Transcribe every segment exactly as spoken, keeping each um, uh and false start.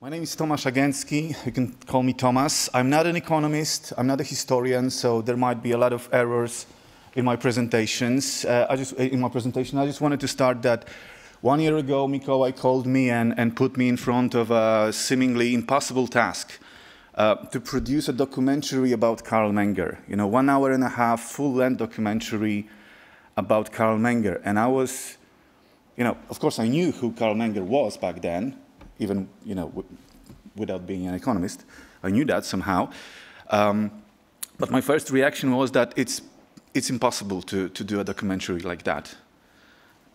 My name is Tomasz Agencki. You can call me Tomas. I'm not an economist, I'm not a historian, so there might be a lot of errors in my presentations. Uh, I just, in my presentation, I just wanted to start that one year ago, Mikołaj called me and, and put me in front of a seemingly impossible task uh, to produce a documentary about Karl Menger. You know, one hour and a half full-length documentary about Karl Menger. And I was, you know, of course I knew who Karl Menger was back then, even, you know, w without being an economist. I knew that somehow. Um, but my first reaction was that it's, it's impossible to, to do a documentary like that,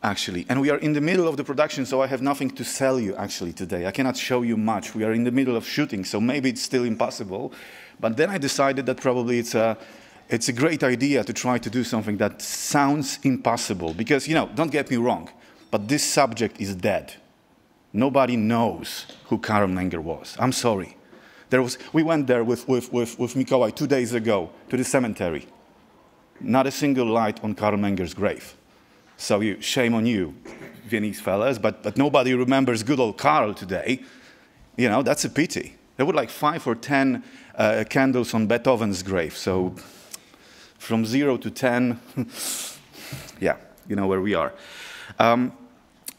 actually. And we are in the middle of the production, so I have nothing to sell you, actually, today. I cannot show you much. We are in the middle of shooting, so maybe it's still impossible. But then I decided that probably it's a, it's a great idea to try to do something that sounds impossible. Because, you know, don't get me wrong, but this subject is dead. Nobody knows who Karl Menger was. I'm sorry. There was, we went there with, with, with, with Mikołaj two days ago to the cemetery. Not a single light on Karl Menger's grave. So you, shame on you, Viennese fellas, but, but nobody remembers good old Karl today. You know, that's a pity. There were like five or ten uh, candles on Beethoven's grave. So from zero to ten, yeah, you know where we are. Um,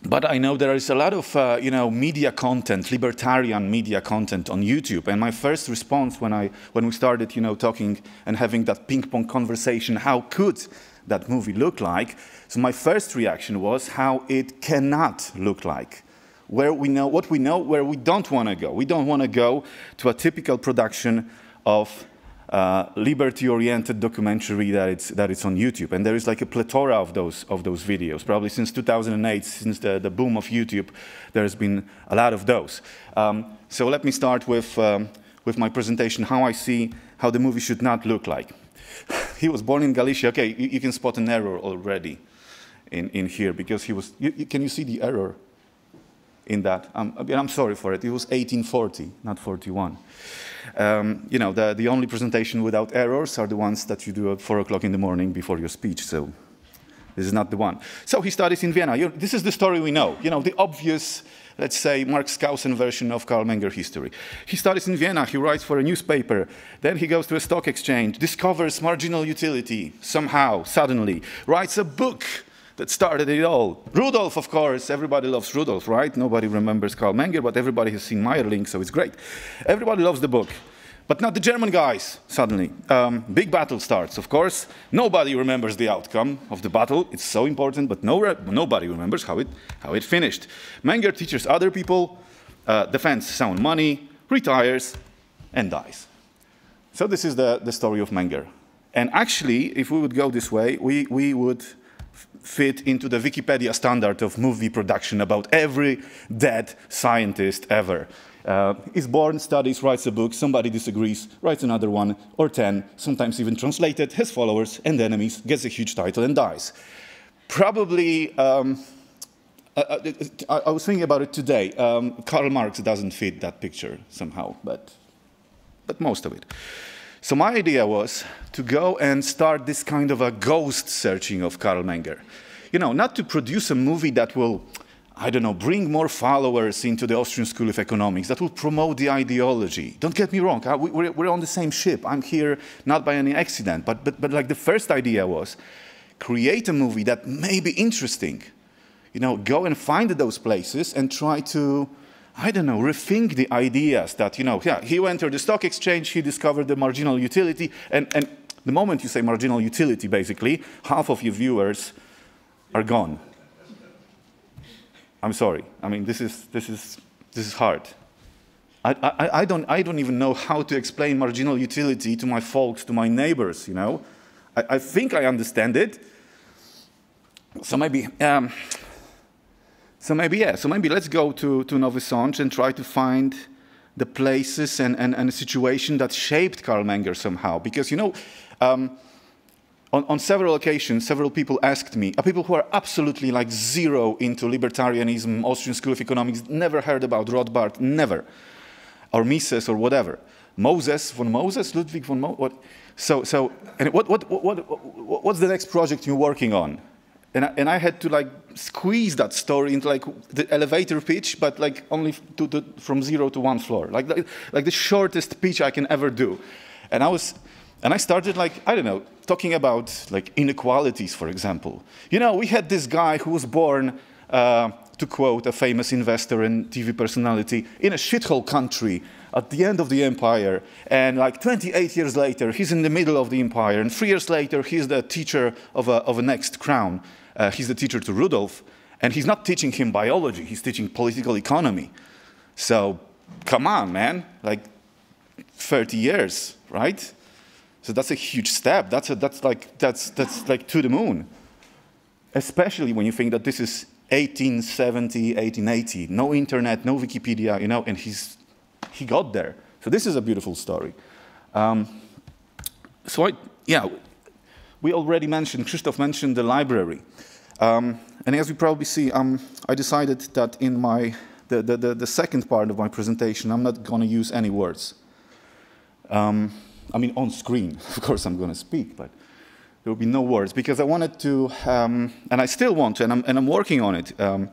But I know there is a lot of, uh, you know, media content, libertarian media content on YouTube. And my first response when, I, when we started, you know, talking and having that ping-pong conversation, how could that movie look like? So my first reaction was how it cannot look like. Where we know, what we know, where we don't want to go. We don't want to go to a typical production of uh, liberty-oriented documentary that it's, that it's on YouTube. And there is like a plethora of those, of those videos. Probably since two thousand eight, since the, the boom of YouTube, there has been a lot of those. Um, so let me start with, um, with my presentation, how I see how the movie should not look like. He was born in Galicia. Okay, you, you can spot an error already in, in here because he was, you, you, can you see the error in that? Um, I'm sorry for it. It was eighteen forty, not forty-one. Um, you know, the, the only presentation without errors are the ones that you do at four o'clock in the morning before your speech, so this is not the one. So he studies in Vienna. You're, this is the story we know, you know, the obvious, let's say, Marx-Kausen version of Karl Menger history. He studies in Vienna, he writes for a newspaper, then he goes to a stock exchange, discovers marginal utility somehow, suddenly, writes a book that started it all. Rudolf, of course, everybody loves Rudolf, right? Nobody remembers Karl Menger, but everybody has seen Meyerling, so it's great. Everybody loves the book, but not the German guys, suddenly. Um, big battle starts, of course. Nobody remembers the outcome of the battle. It's so important, but no re nobody remembers how it, how it finished. Menger teaches other people, uh, defends sound money, retires, and dies. So this is the, the story of Menger. And actually, if we would go this way, we, we would fit into the Wikipedia standard of movie production about every dead scientist ever. Uh, is born, studies, writes a book, somebody disagrees, writes another one, or ten, sometimes even translated, has followers and enemies, gets a huge title and dies. Probably, um, I, I, I was thinking about it today, um, Karl Marx doesn't fit that picture somehow, but, but most of it. So my idea was to go and start this kind of a ghost searching of Karl Menger. You know, not to produce a movie that will, I don't know, bring more followers into the Austrian School of Economics, that will promote the ideology. Don't get me wrong, we're on the same ship. I'm here not by any accident, but, but, but like the first idea was create a movie that may be interesting. You know, go and find those places and try to, I don't know, rethink the ideas that, you know, yeah, he went to the stock exchange, he discovered the marginal utility, and, and the moment you say marginal utility, basically, half of your viewers are gone. I'm sorry. I mean, this is, this is, this is hard. I, I, I, don't, I don't even know how to explain marginal utility to my folks, to my neighbors, you know. I, I think I understand it. So maybe... Um, So maybe, yeah, so maybe let's go to, to Nowy Sącz and try to find the places and, and, and a situation that shaped Karl Menger somehow. Because, you know, um, on, on several occasions, several people asked me, people who are absolutely like zero into libertarianism, Austrian School of Economics, never heard about Rothbard, never, or Mises or whatever. Moses von Moses, Ludwig von Moses. So, so and what, what, what, what, what's the next project you're working on? And I, and I had to like squeeze that story into like the elevator pitch, but like only to, to, from zero to one floor, like, like like the shortest pitch I can ever do. And I was, and I started like I don't know, talking about like inequalities, for example. You know, we had this guy who was born, uh, to quote a famous investor and T V personality, in a shithole country at the end of the empire, and like twenty-eight years later, he's in the middle of the empire, and three years later, he's the teacher of a of a next crown. Uh, he's the teacher to Rudolf, and he's not teaching him biology, he's teaching political economy. So, come on, man, like thirty years, right? So that's a huge step. That's a, that's like that's that's like to the moon. Especially when you think that this is eighteen seventy, eighteen eighty, no internet, no Wikipedia, you know, and he's he got there. So this is a beautiful story. Um, so I, yeah. We already mentioned, Krzysztof mentioned the library. Um, and as you probably see, um, I decided that in my, the, the, the second part of my presentation, I'm not going to use any words. Um, I mean, on screen, of course, I'm going to speak, but there will be no words, because I wanted to, um, and I still want to, and I'm, and I'm working on it, um,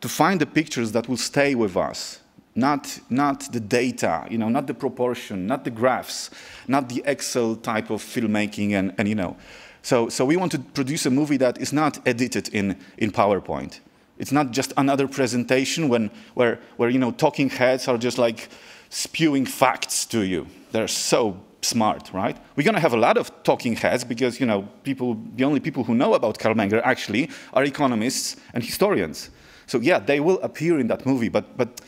to find the pictures that will stay with us. Not, not the data, you know, not the proportion, not the graphs, not the Excel type of filmmaking, and, and you know. So, so we want to produce a movie that is not edited in, in PowerPoint. It's not just another presentation when, where, where, you know, talking heads are just like spewing facts to you. They're so smart, right? We're going to have a lot of talking heads because, you know, people, the only people who know about Karl Menger actually are economists and historians. So, yeah, they will appear in that movie, but, but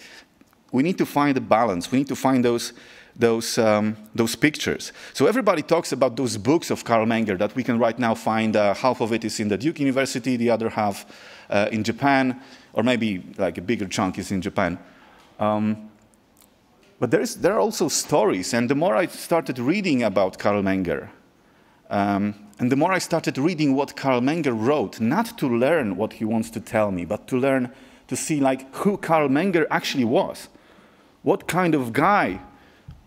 we need to find a balance. We need to find those, those, um, those pictures. So everybody talks about those books of Karl Menger that we can right now find. Uh, half of it is in the Duke University, the other half uh, in Japan, or maybe like a bigger chunk is in Japan. Um, but there, is, there are also stories, and the more I started reading about Karl Menger, um, and the more I started reading what Karl Menger wrote, not to learn what he wants to tell me, but to learn, to see like who Karl Menger actually was. What kind of guy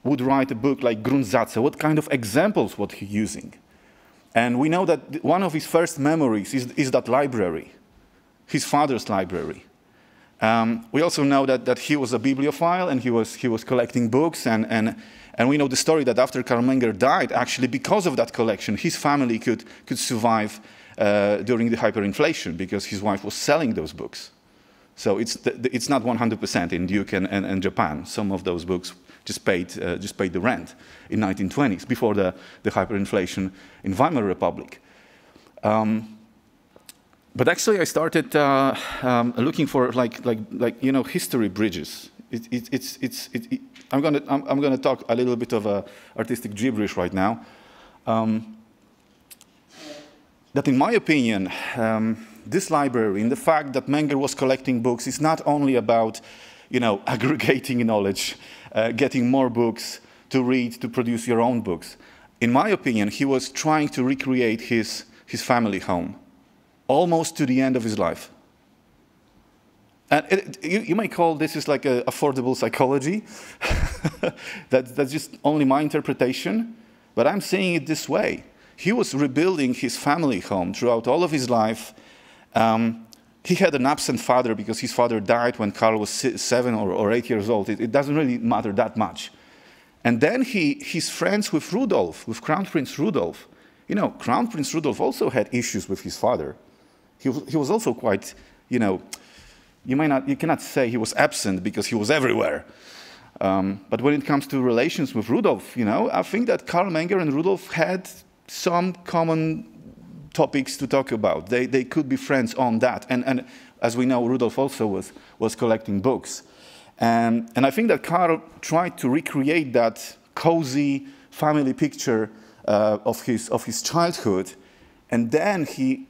would write a book like Grundsätze? What kind of examples was he using? And we know that one of his first memories is, is that library, his father's library. Um, we also know that, that he was a bibliophile and he was, he was collecting books. And, and, and we know the story that after Karl Menger died, actually because of that collection, his family could, could survive uh, during the hyperinflation because his wife was selling those books. So it's, the, it's not one hundred percent in Duke and, and, and Japan. Some of those books just paid, uh, just paid the rent in nineteen twenties, before the, the hyperinflation in Weimar Republic. Um, but actually I started uh, um, looking for like, like, like, you know, history bridges. It, it, it's, it's, it, it, I'm gonna, I'm, I'm gonna talk a little bit of uh, artistic gibberish right now. Um, that in my opinion, um, this library and the fact that Menger was collecting books is not only about, you know, aggregating knowledge, uh, getting more books to read, to produce your own books. In my opinion, he was trying to recreate his, his family home, almost to the end of his life. And it, you, you may call this is like a affordable psychology. that, that's just only my interpretation, but I'm seeing it this way. He was rebuilding his family home throughout all of his life. Um, he had an absent father because his father died when Karl was seven or, or eight years old. It, it doesn't really matter that much. And then he, he's friends with Rudolf, with Crown Prince Rudolf. You know, Crown Prince Rudolf also had issues with his father. He, he was also quite, you know, you, may not, you cannot say he was absent because he was everywhere. Um, but when it comes to relations with Rudolf, you know, I think that Karl Menger and Rudolf had some common topics to talk about. They, they could be friends on that. And, and as we know, Rudolf also was, was collecting books. And, and I think that Karl tried to recreate that cozy family picture uh, of, his, of his childhood. And then he,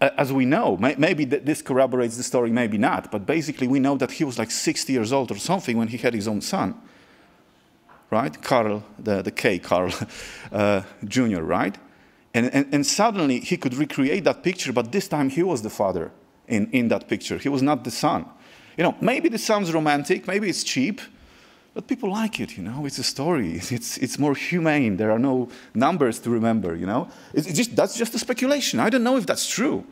as we know, may, maybe this corroborates the story, maybe not, but basically we know that he was like sixty years old or something when he had his own son. Right? Karl, the, the K Karl uh, Junior, right? And, and, and suddenly he could recreate that picture, but this time he was the father in, in that picture. He was not the son. You know, maybe this sounds romantic, maybe it's cheap, But people like it, you know, it's a story, it's, it's more humane, there are no numbers to remember, you know. It's just, that's just a speculation, I don't know if that's true.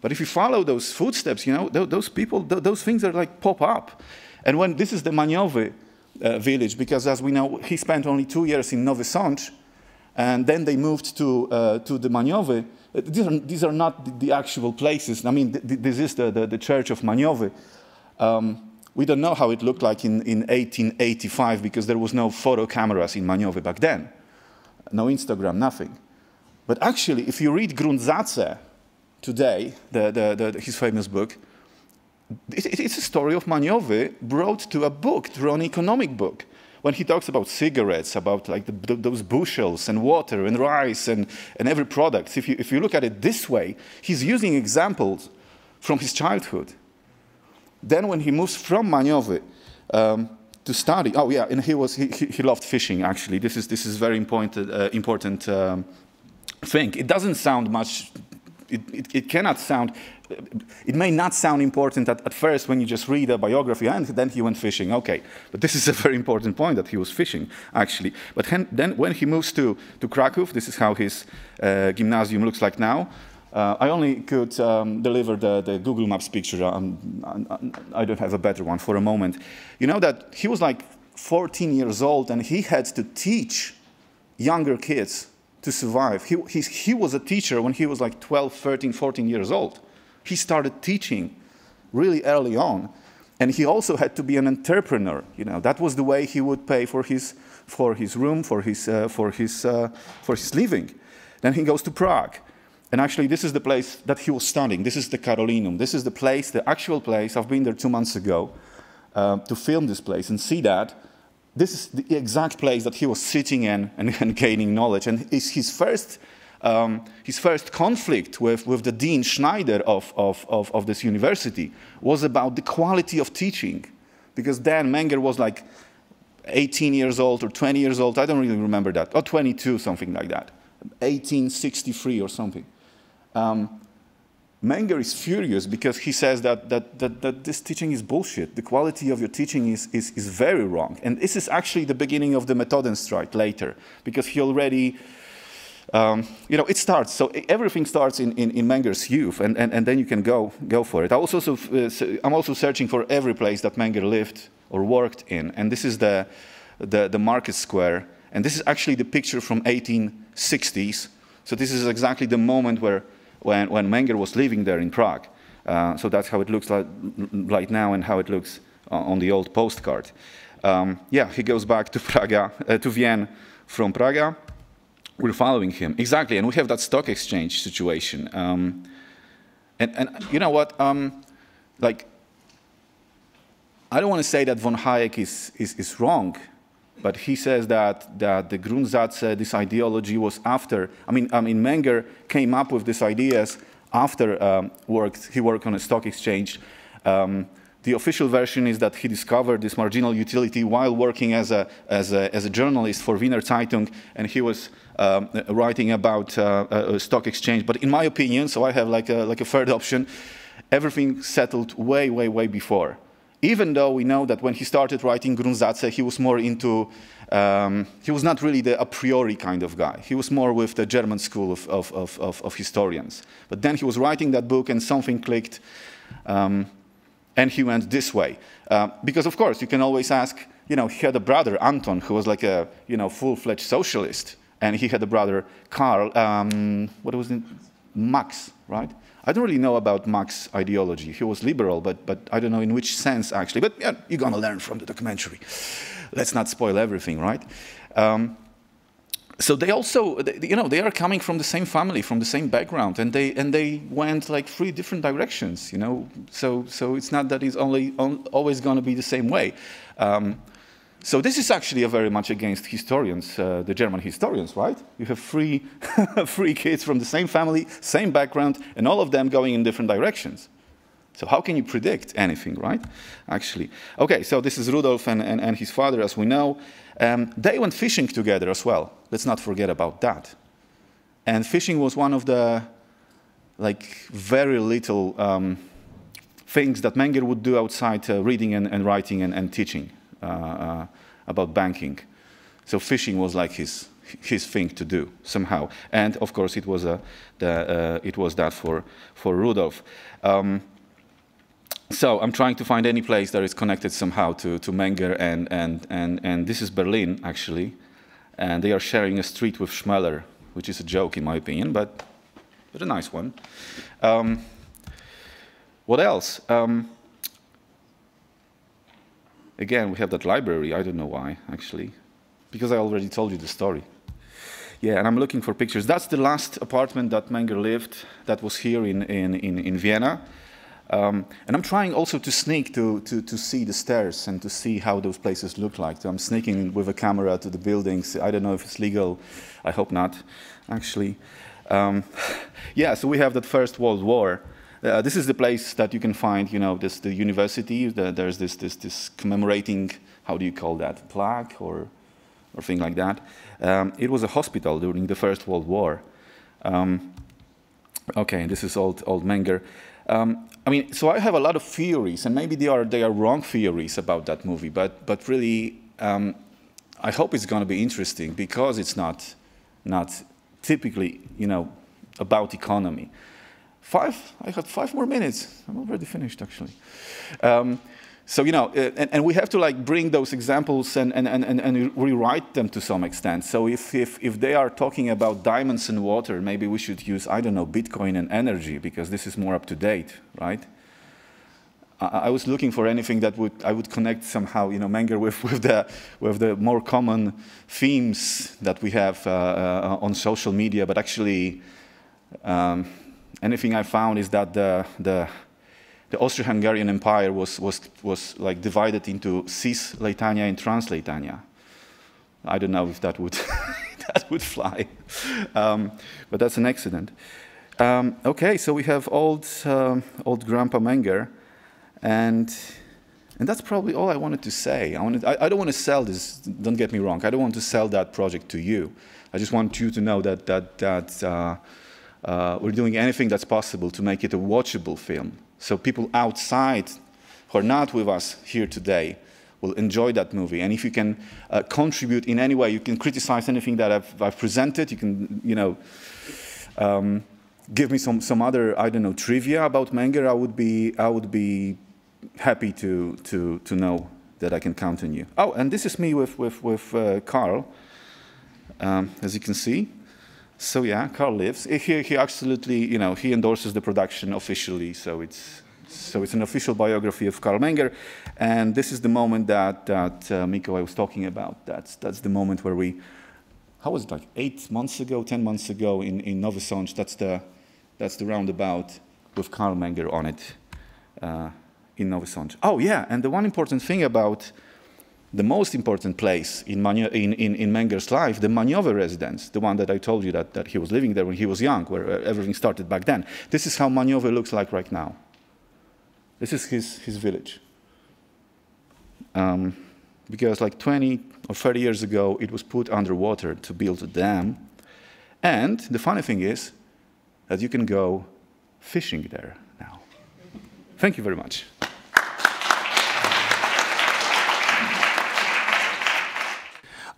But if you follow those footsteps, you know, th those people, th those things are like pop up. And when this is the Maniowy uh, village, because as we know, he spent only two years in Nowy Sącz, and then they moved to, uh, to the Maniowy. These are, these are not the actual places. I mean, th th this is the, the, the church of Maniowy. Um, We don't know how it looked like in, in eighteen eighty-five, because there was no photo cameras in Maniowy back then. No Instagram, nothing. But actually, if you read Grundtsatzé today, the, the, the, his famous book, it, it, it's a story of Maniowy brought to a book, through an economic book. When he talks about cigarettes, about like the, those bushels and water and rice and, and every product, if you, if you look at it this way, he's using examples from his childhood. Then when he moves from Maniowy um, to study, oh yeah, and he was he, he loved fishing actually. This is this is very important uh, important um, thing. It doesn't sound much. It, it it cannot sound. It may not sound important at, at first when you just read a biography. And then he went fishing. Okay, but this is a very important point that he was fishing actually. But then when he moves to to Kraków, this is how his uh, gymnasium looks like now. Uh, I only could um, deliver the, the Google Maps picture. Um, I don't have a better one for a moment. You know that he was like fourteen years old and he had to teach younger kids to survive. He, he, he was a teacher when he was like twelve, thirteen, fourteen years old. He started teaching really early on. And he also had to be an entrepreneur. You know, that was the way he would pay for his, for his room, for his, uh, for, his, uh, for his living. Then he goes to Prague. And actually, this is the place that he was studying. This is the Carolinum. This is the place, the actual place. I've been there two months ago uh, to film this place and see that. This is the exact place that he was sitting in and, and gaining knowledge. And it's his first, um, his first conflict with, with the Dean Schneider of, of, of, of this university was about the quality of teaching. Because then Menger was like eighteen years old or twenty years old. I don't really remember that. Or twenty-two, something like that. eighteen sixty-three or something. Um, Menger is furious because he says that, that, that, that this teaching is bullshit. The quality of your teaching is, is, is very wrong. And this is actually the beginning of the Methoden strike later, because he already, um, you know, it starts. So everything starts in, in, in Menger's youth, and, and, and then you can go, go for it. I also, so, uh, so I'm also searching for every place that Menger lived or worked in. And this is the, the, the market square. And this is actually the picture from eighteen sixties. So this is exactly the moment where When, when Menger was living there in Prague. Uh, so that's how it looks like, like now and how it looks uh, on the old postcard. Um, yeah, he goes back to Praga, uh, to Vienna from Praga. We're following him. Exactly, and we have that stock exchange situation. Um, and, and you know what, um, like, I don't want to say that von Hayek is, is, is wrong, but he says that, that the Grundsatz, uh, this ideology was after, I mean, I mean, Menger came up with these ideas after um, worked, he worked on a stock exchange. Um, the official version is that he discovered this marginal utility while working as a, as a, as a journalist for Wiener Zeitung, and he was um, writing about uh, a stock exchange. But in my opinion, so I have like a, like a third option, everything settled way, way, way before. Even though we know that when he started writing Grundsätze, he was more into, um, he was not really the a priori kind of guy. He was more with the German school of, of, of, of, of historians. But then he was writing that book and something clicked, um, and he went this way. Uh, because of course, you can always ask, you know, he had a brother, Anton, who was like a, you know, full-fledged socialist. And he had a brother, Karl, um, what was it? Max, right? I don't really know about Marx's ideology. He was liberal, but, but I don't know in which sense, actually. But yeah, you're going to learn from the documentary. Let's not spoil everything, right? Um, so they also, they, you know, they are coming from the same family, from the same background, and they, and they went like three different directions, you know? So, so it's not that it's only, on, always going to be the same way. Um, So this is actually a very much against historians, uh, the German historians, right? You have three, three kids from the same family, same background, and all of them going in different directions. So how can you predict anything, right? Actually. Okay, so this is Rudolf and, and, and his father, as we know. Um, they went fishing together as well. Let's not forget about that. And fishing was one of the, like, very little um, things that Menger would do outside uh, reading and, and writing and, and teaching. Uh, uh, about banking. So phishing was like his his thing to do somehow, and of course it was a the, uh, it was that for for Rudolf. Um, so I'm trying to find any place that is connected somehow to to Menger, and and and and this is Berlin actually, and they are sharing a street with Schmeller, which is a joke in my opinion, but but a nice one. Um, what else? Um, again, we have that library. I don't know why actually, because I already told you the story. Yeah, and I'm looking for pictures. That's the last apartment that Menger lived, that was here in, in, in, in Vienna. Um, and I'm trying also to sneak to, to, to see the stairs and to see how those places look like. So I'm sneaking with a camera to the buildings. I don't know if it's legal. I hope not, actually. Um, yeah, so we have that First World War. Uh, this is the place that you can find, you know, this, the university. The, there's this, this, this commemorating, how do you call that, plaque or... or thing like that. Um, it was a hospital during the First World War. Um, okay, this is old, old Menger. Um, I mean, so I have a lot of theories, and maybe they are, they are wrong theories about that movie, but, but really, um, I hope it's going to be interesting, because it's not, not typically, you know, about economy. Five? I got five more minutes. I'm already finished, actually. Um, So, you know, and, and we have to like bring those examples and, and, and, and rewrite them to some extent. So if, if, if they are talking about diamonds and water, maybe we should use, I don't know, Bitcoin and energy, because this is more up to date, right? I, I was looking for anything that would, I would connect somehow, you know, Menger with, with, the, with the more common themes that we have uh, uh, on social media. But actually, um, anything I found is that the... the The Austro-Hungarian Empire was, was, was like divided into Cis-Lithuania and Trans-Lithuania. I don't know if that would, that would fly, um, but that's an accident. Um, okay, so we have old, um, old Grandpa Menger, and, and that's probably all I wanted to say. I, wanted, I, I don't want to sell this, don't get me wrong, I don't want to sell that project to you. I just want you to know that, that, that uh, uh, we're doing anything that's possible to make it a watchable film. So people outside who are not with us here today will enjoy that movie. And if you can uh, contribute in any way, you can criticize anything that I've, I've presented. You can, you know, um, give me some, some other, I don't know, trivia about Menger. I would be, I would be happy to, to, to know that I can count on you. Oh, and this is me with, with, with uh, Carl, um, as you can see. So yeah, Carl lives. He, he absolutely, you know, he endorses the production officially. So it's, so it's an official biography of Carl Menger, and this is the moment that that uh, Mikko I was talking about. That's that's the moment where we, how was it like eight months ago, ten months ago in in Nowy Sącz. That's the that's the roundabout with Carl Menger on it uh, in Nowy Sącz. Oh yeah, and the one important thing about. The most important place in, in, in, in Menger's life, the Maniover residence, the one that I told you that, that he was living there when he was young, where everything started back then. This is how Maniover looks like right now. This is his, his village. Um, because like twenty or thirty years ago, it was put underwater to build a dam. And the funny thing is that you can go fishing there now. Thank you very much.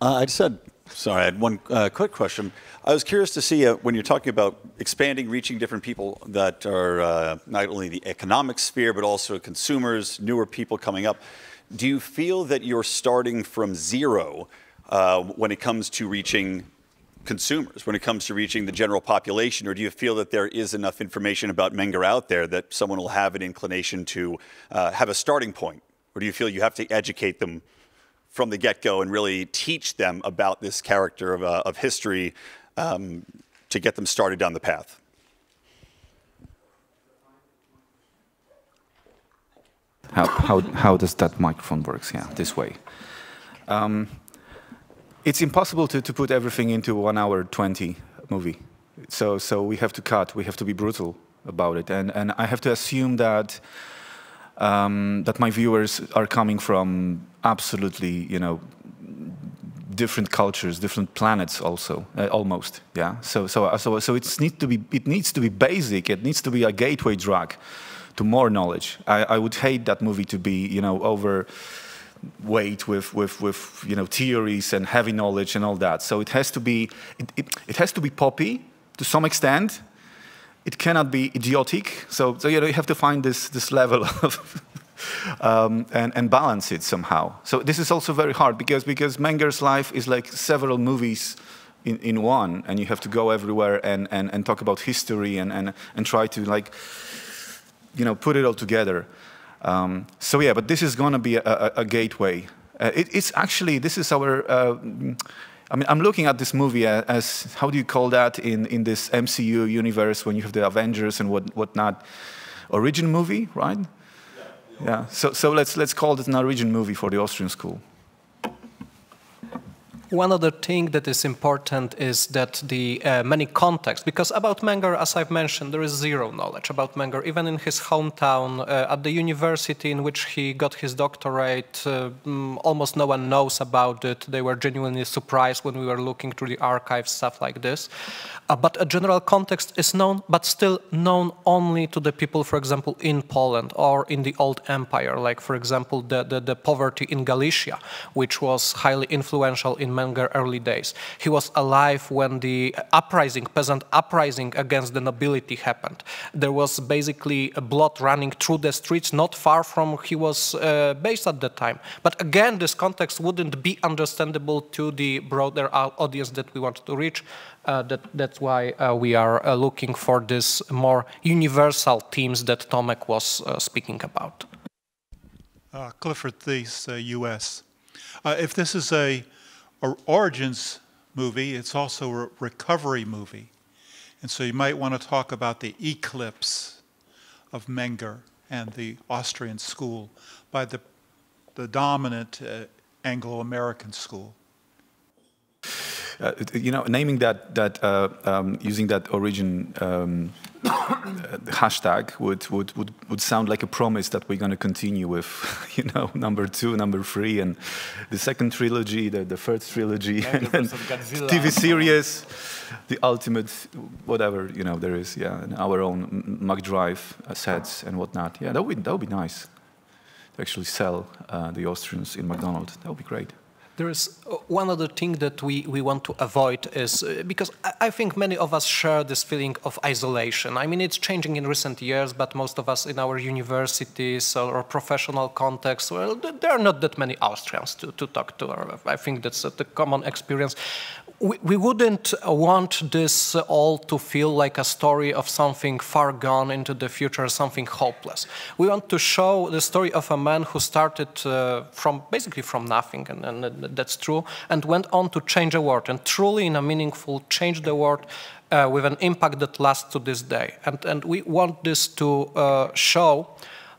Uh, I just had, sorry, I had one uh, quick question. I was curious to see uh, when you're talking about expanding, reaching different people that are uh, not only the economic sphere, but also consumers, newer people coming up. Do you feel that you're starting from zero uh, when it comes to reaching consumers, when it comes to reaching the general population, or do you feel that there is enough information about Menger out there that someone will have an inclination to uh, have a starting point? Or do you feel you have to educate them from the get-go and really teach them about this character of, uh, of history um, to get them started down the path? How, how, how does that microphone works? Yeah, this way. Um, it's impossible to, to put everything into one hour twenty movie. So, so we have to cut, we have to be brutal about it. And, and I have to assume that Um, that my viewers are coming from absolutely, you know, different cultures, different planets, also uh, almost, yeah. So, so, so, so it's need to be. It needs to be basic. It needs to be a gateway drug to more knowledge. I, I would hate that movie to be, you know, over weight with, with, with you know, theories and heavy knowledge and all that. So it has to be, it, it, it has to be poppy to some extent. It cannot be idiotic. So, so you know, you have to find this, this level of um, and, and balance it somehow. So this is also very hard because, because Menger's life is like several movies in, in one, and you have to go everywhere and, and, and talk about history and, and, and try to like, you know, put it all together. Um, so yeah, but this is going to be a, a, a gateway. Uh, it, it's actually, this is our, uh, I mean, I'm looking at this movie as, as, how do you call that in, in this M C U universe when you have the Avengers and what, whatnot? Origin movie, right? Yeah. Yeah. So, so let's, let's call it an origin movie for the Austrian school. One other thing that is important is that the uh, many contexts, because about Menger, as I've mentioned, there is zero knowledge about Menger, even in his hometown, uh, at the university in which he got his doctorate, uh, almost no one knows about it. They were genuinely surprised when we were looking through the archives, stuff like this. Uh, but a general context is known, but still known only to the people, for example, in Poland or in the old empire, like, for example, the, the, the poverty in Galicia, which was highly influential in early days. He was alive when the uprising, peasant uprising against the nobility happened. There was basically a blood running through the streets not far from where he was uh, based at the time. But again, this context wouldn't be understandable to the broader audience that we want to reach. Uh, that, that's why uh, we are uh, looking for this more universal themes that Tomek was uh, speaking about. Uh, Clifford Thies, uh, U S Uh, if this is a An origins movie, it's also a recovery movie. And so you might want to talk about the eclipse of Menger and the Austrian school by the, the dominant uh, Anglo-American school. Uh, you know, naming that, that uh, um, using that origin um, hashtag would, would, would, would sound like a promise that we're going to continue with, you know, number two, number three, and the second trilogy, the, the first trilogy, and and T V series, the ultimate, whatever, you know, there is, yeah, and our own Mac Drive sets and whatnot. Yeah, that would, that would be nice to actually sell uh, the Austrians in McDonald's. That would be great. There is one other thing that we, we want to avoid is, uh, because I, I think many of us share this feeling of isolation. I mean, it's changing in recent years, but most of us in our universities or professional contexts, well, there are not that many Austrians to, to talk to. I think that's the common experience. We, we wouldn't want this all to feel like a story of something far gone into the future, something hopeless. We want to show the story of a man who started uh, from basically from nothing, and, and that's true, and went on to change the world, and truly in a meaningful change the world uh, with an impact that lasts to this day. And, and we want this to uh, show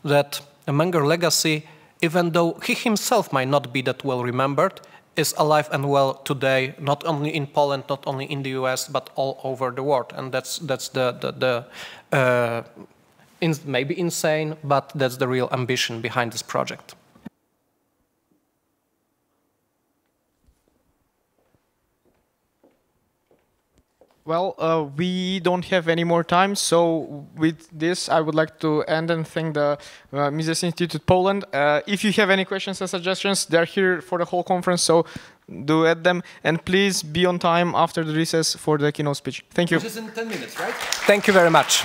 that the Menger legacy, even though he himself might not be that well remembered, is alive and well today, not only in Poland, not only in the U S, but all over the world. And that's, that's the, the, the uh, in, maybe insane, but that's the real ambition behind this project. Well, uh, we don't have any more time, so with this, I would like to end and thank the uh, Mises Institute Poland. Uh, if you have any questions and suggestions, they're here for the whole conference, so do add them. And please be on time after the recess for the keynote speech. Thank you. Which is in ten minutes, right? Thank you very much.